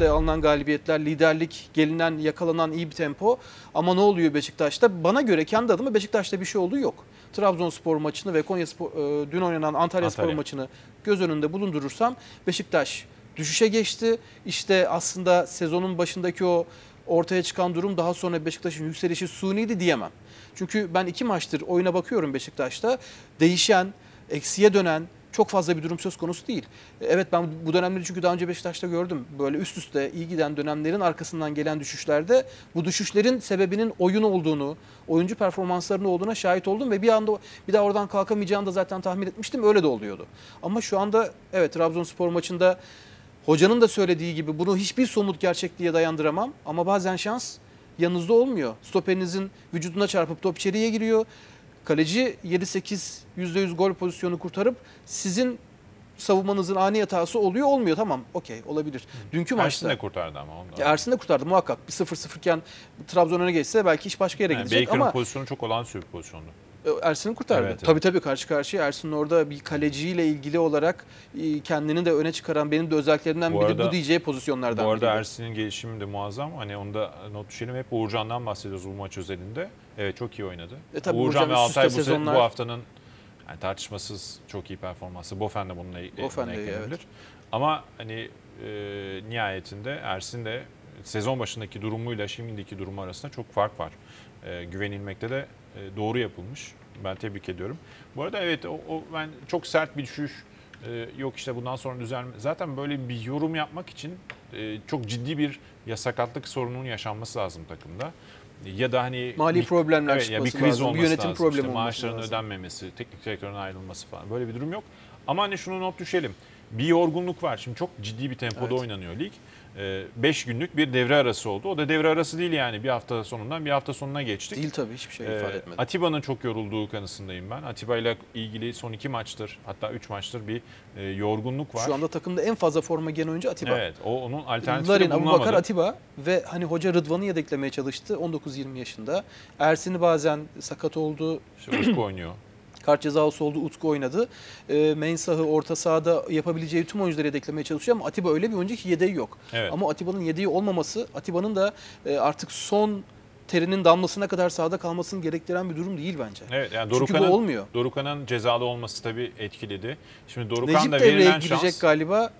üste alınan galibiyetler, liderlik, gelinen, yakalanan iyi bir tempo. Ama ne oluyor Beşiktaş'ta? Bana göre kendi adıma Beşiktaş'ta bir şey olduğu yok. Trabzonspor maçını ve Konyaspor, dün oynanan Antalyaspor maçını göz önünde bulundurursam Beşiktaş düşüşe geçti. İşte aslında sezonun başındaki o ortaya çıkan durum daha sonra Beşiktaş'ın yükselişi suniydi diyemem. Çünkü ben iki maçtır oyuna bakıyorum Beşiktaş'ta. Değişen, eksiye dönen çok fazla bir durum söz konusu değil. Evet, ben bu dönemleri çünkü daha önce Beşiktaş'ta gördüm. Böyle üst üste iyi giden dönemlerin arkasından gelen düşüşlerde bu düşüşlerin sebebinin oyun olduğunu, oyuncu performanslarının olduğuna şahit oldum ve bir anda bir daha oradan kalkamayacağını da zaten tahmin etmiştim. Öyle de oluyordu. Ama şu anda evet, Trabzonspor maçında hocanın da söylediği gibi bunu hiçbir somut gerçekliğe dayandıramam ama bazen şans yanınızda olmuyor. Stoperinizin vücuduna çarpıp top içeriye giriyor. Kaleci 7-8 %100 gol pozisyonu kurtarıp sizin savunmanızın ani hatası oluyor, olmuyor. Tamam, okey, olabilir. Dünkü maçta. Ersin de kurtardı ama ondan. Ersin de kurtardı muhakkak. 1-0-0 iken Trabzon öne geçse belki iş başka yere gidecek ama. Baker'ın pozisyonu çok olağanüstü bir pozisyondu. Ersin'i kurtardı. Evet, evet. Tabii tabii, karşı karşıya Ersin'in orada bir kaleciyle ilgili olarak kendini de öne çıkaran, benim de özelliklerimden biri bu diyeceği pozisyonlardan biri. Bu arada Ersin'in gelişimi de muazzam. Hani onu da not düşelim. Hep Uğurcan'dan bahsediyoruz bu maç özelinde. Evet, çok iyi oynadı. Uğurcan ve Altay bu haftanın yani tartışmasız çok iyi performansı. Bofen de bununla eklenebilir. Evet. Ama hani nihayetinde Ersin de sezon başındaki durumuyla şimdiki durumu arasında çok fark var. Güvenilmekte de doğru yapılmış. Ben tebrik ediyorum. Bu arada evet, ben çok sert bir düşüş, yok işte bundan sonra düzelme. Zaten böyle bir yorum yapmak için çok ciddi bir sakatlık sorununun yaşanması lazım takımda. Ya da hani mali problemler çıkması bir kriz lazım, olması bir yönetim lazım, problemi işte maaşların lazım, ödenmemesi, teknik direktörün ayrılması falan, böyle bir durum yok. Ama hani şunu not düşelim. Bir yorgunluk var. Şimdi çok ciddi bir tempoda oynanıyor lig. 5 günlük bir devre arası oldu. O da devre arası değil yani. Bir hafta sonundan bir hafta sonuna geçtik. Değil tabii, hiçbir şey ifade etmedi. Atiba'nın çok yorulduğu kanısındayım ben. Atiba ile ilgili son 2 maçtır, hatta 3 maçtır bir yorgunluk var. Şu anda takımda en fazla forma giyen oyuncu Atiba. Evet, onun alternatifi bulunamadı. Larin, Abubakar, Atiba ve hani hoca Rıdvan'ı yedeklemeye çalıştı 19-20 yaşında. Ersin'i bazen sakat oldu. Şurası oynuyor. Kart cezası oldu, Utku oynadı. Mensah'ı orta sahada yapabileceği tüm oyuncuları yedeklemeye çalışıyor ama Atiba öyle bir oyuncu ki yedeği yok. Evet. Ama Atiba'nın yedeği olmaması, Atiba'nın da artık son terinin damlasına kadar sahada kalmasını gerektiren bir durum değil bence. Evet, yani çünkü bu olmuyor. Dorukhan'ın cezalı olması tabii etkiledi. Şimdi Dorukhan da verilen şans galiba.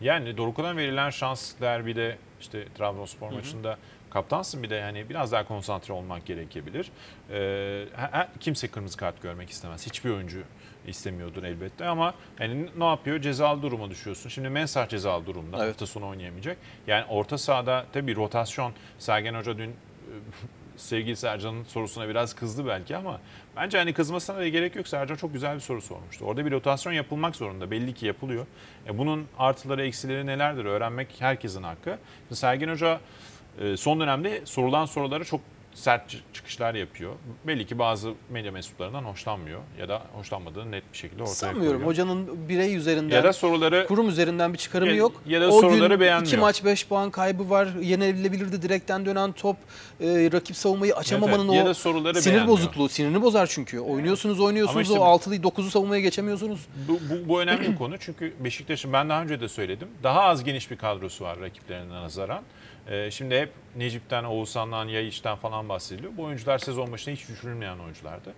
Yani Dorukhan'a verilen şans derbide, işte Trabzonspor maçında kaptansın, bir de yani biraz daha konsantre olmak gerekebilir. Kimse kırmızı kart görmek istemez. Hiçbir oyuncu istemiyordur elbette ama yani ne yapıyor? Cezalı duruma düşüyorsun. Şimdi Mensah cezalı durumda. Evet. Hafta sonu oynayamayacak. Yani orta sahada tabii rotasyon. Sergen Hoca dün sevgili Sercan'ın sorusuna biraz kızdı belki ama bence hani kızmasına da gerek yok. Sercan çok güzel bir soru sormuştu. Orada bir rotasyon yapılmak zorunda. Belli ki yapılıyor. Bunun artıları, eksileri nelerdir? Öğrenmek herkesin hakkı. Şimdi Sergen Hoca son dönemde sorulan sorulara çok sert çıkışlar yapıyor. Belli ki bazı medya mensuplarından hoşlanmıyor ya da hoşlanmadığını net bir şekilde ortaya koyuyor. Sanmıyorum hocanın birey üzerinden ya da soruları, kurum üzerinden bir çıkarımı yok. Ya da o soruları gün beğenmiyor. 2 maç 5 puan kaybı var. Yenilebilirdi, direkten dönen top, rakip savunmayı açamamanın o sinir bozukluğu. Sinirini bozar çünkü. Oynuyorsunuz işte o 6'lıyı 9'u savunmaya geçemiyorsunuz. Bu önemli bir konu çünkü Beşiktaş'ın, ben daha önce de söyledim, daha az geniş bir kadrosu var rakiplerine nazaran. Şimdi hep Necip'ten, Oğuzhan'dan, Yaylıç'ten falan bahsediliyor. Bu oyuncular sezon başında hiç düşünülmeyen oyunculardı.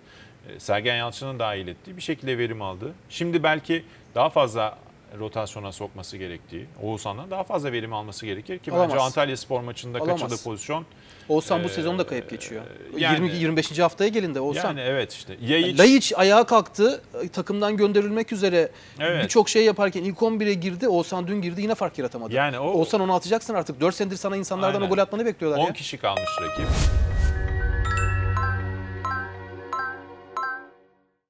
Sergen Yalçın'ın dahil ettiği, bir şekilde verim aldı. Şimdi belki daha fazla rotasyona sokması gerektiği, Oğuzhan'dan daha fazla verim alması gerekir ki bence Antalyaspor maçında kaçırdığı pozisyon. Oğuzhan bu sezonu da kayıp geçiyor. Yani, 25. haftaya gelindi Oğuzhan. Yani evet işte. Yaylıç ayağa kalktı, takımdan gönderilmek üzere birçok şey yaparken ilk 11'e girdi. Oğuzhan dün girdi, yine fark yaratamadı. Yani Oğuzhan onu atacaksın artık. 4 senedir sana insanlardan o gol atmanı bekliyorlar. 10 kişi kalmış rakip.